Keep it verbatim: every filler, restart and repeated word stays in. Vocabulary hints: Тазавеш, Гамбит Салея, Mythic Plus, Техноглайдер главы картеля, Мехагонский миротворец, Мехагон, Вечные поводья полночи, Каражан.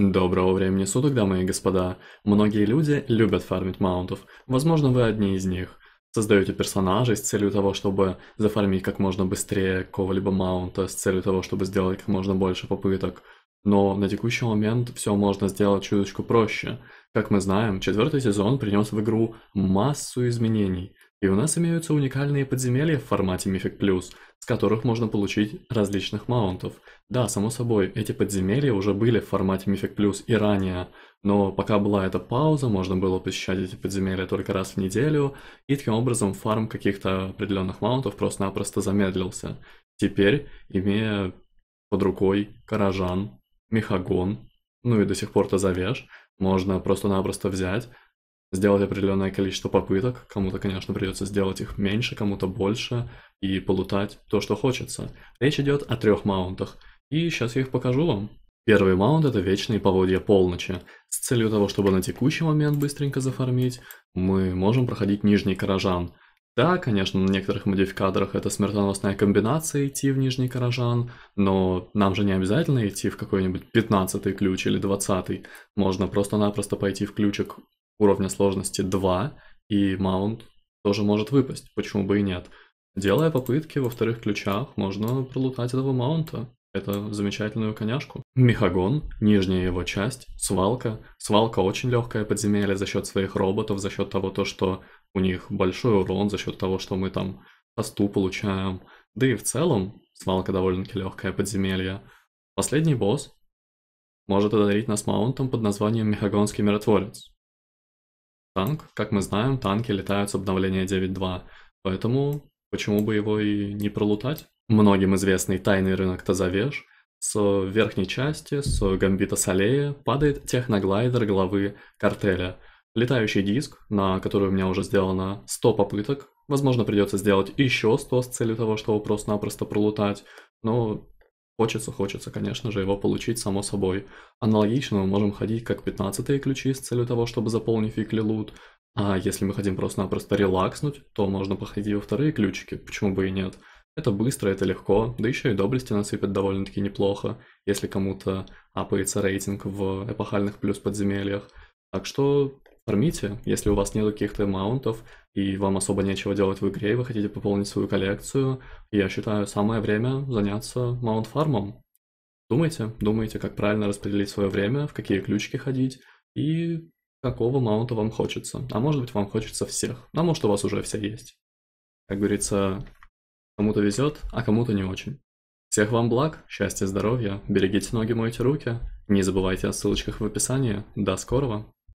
Доброго времени суток, дамы и господа. Многие люди любят фармить маунтов, возможно, вы одни из них. Создаете персонажей с целью того, чтобы зафармить как можно быстрее какого-либо маунта, с целью того, чтобы сделать как можно больше попыток. Но на текущий момент все можно сделать чуточку проще. Как мы знаем, четвертый сезон принес в игру массу изменений, и у нас имеются уникальные подземелья в формате Mythic Plus, с которых можно получить различных маунтов. Да, само собой, эти подземелья уже были в формате Mythic Plus и ранее, но пока была эта пауза, можно было посещать эти подземелья только раз в неделю, и таким образом фарм каких-то определенных маунтов просто-напросто замедлился. Теперь, имея под рукой Каражан, Мехагон, ну и до сих пор Тазавеш, можно просто-напросто взять, сделать определенное количество попыток, кому-то, конечно, придется сделать их меньше, кому-то больше, и полутать то, что хочется. Речь идет о трех маунтах, и сейчас я их покажу вам. Первый маунт — это Вечные поводья полночи. С целью того, чтобы на текущий момент быстренько зафармить, мы можем проходить Нижний Каражан. Да, конечно, на некоторых модификаторах это смертоносная комбинация идти в Нижний Каражан, но нам же не обязательно идти в какой-нибудь пятнадцатый ключ или двадцатый. Можно просто-напросто пойти в ключик уровня сложности два, и маунт тоже может выпасть, почему бы и нет. Делая попытки во вторых ключах, можно пролутать этого маунта. Это замечательную коняшку. Мехагон, нижняя его часть, свалка. Свалка очень легкая подземелье за счет своих роботов, за счет того, то, что у них большой урон, за счет того, что мы там посту получаем. Да и в целом свалка довольно-таки легкая подземелье. Последний босс может одарить нас маунтом под названием Мехагонский миротворец. Танк, как мы знаем, танки летают с обновления девять точка два, поэтому почему бы его и не пролутать? Многим известный тайный рынок Тазавеш. С верхней части, с Гамбита Салея, падает техноглайдер главы картеля. Летающий диск, на который у меня уже сделано сто попыток. Возможно, придется сделать еще сто с целью того, чтобы просто-напросто пролутать. Но хочется, хочется, конечно же, его получить, само собой. Аналогично мы можем ходить как пятнадцатые ключи с целью того, чтобы заполнить фикли лут. А если мы хотим просто-напросто релакснуть, то можно походить во вторые ключики, почему бы и нет. Это быстро, это легко, да еще и доблести насыпят довольно-таки неплохо, если кому-то апается рейтинг в эпохальных плюс подземельях. Так что фармите, если у вас нет каких-то маунтов и вам особо нечего делать в игре, и вы хотите пополнить свою коллекцию, я считаю, самое время заняться маунт-фармом. Думайте, думайте, как правильно распределить свое время, в какие ключики ходить и какого маунта вам хочется. А может быть, вам хочется всех, а может, у вас уже все есть. Как говорится, кому-то везет, а кому-то не очень. Всех вам благ, счастья, здоровья, берегите ноги, мойте руки. Не забывайте о ссылочках в описании. До скорого!